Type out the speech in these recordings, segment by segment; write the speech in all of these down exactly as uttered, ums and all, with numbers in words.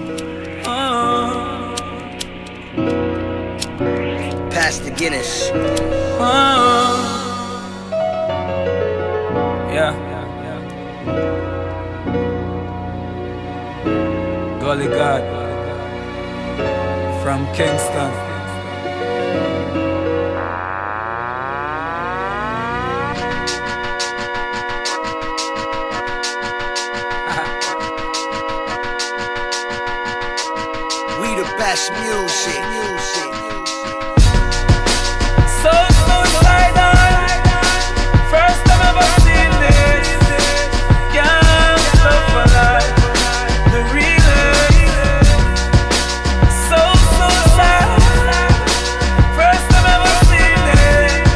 Oh. Pass the Guinness. Oh. Yeah. Golly God from Kingston. Best music, music. So suicidal, first time ever seen this. Can't stop a life, the realest. So suicidal, first time ever seen this.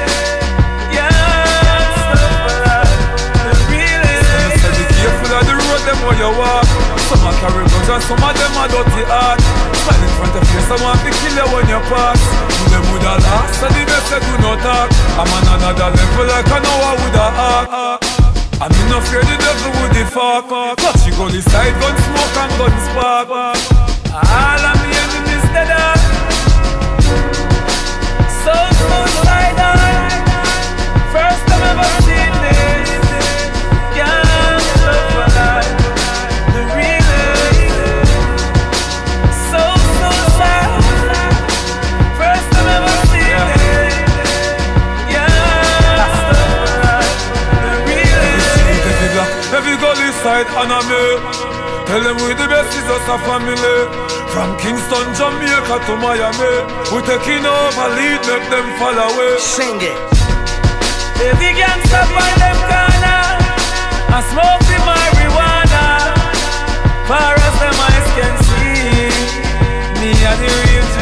Can't stop a life, the realest. So be careful of the road them where you walk. Some are carry guns and some of them are dirty heart. In front of you, someone to kill you when you pass. Do them with a laugh, so the best they do not act. I'm on another level like I know I would act. I'm not afraid the devil would the fuck. Touch you gun inside, gun smoke and gun spark. All of me enemies dead up. So suicide on. First time ever seen this. Can't stop a life. The real side anime. Tell them we the best is us a family. From Kingston, Jamaica to Miami, we taking over lead, make them fall away. Sing it. If you can't stop by them corner and smoke the marijuana, far as them eyes can see, me and the real G.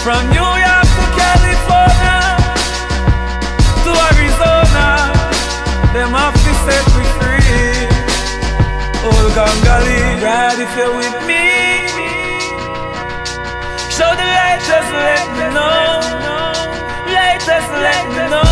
From New York to California to Arizona, them have to set me free. Old Gangali, ride if you're with me. Show the light, just let me know. Light, just let me know.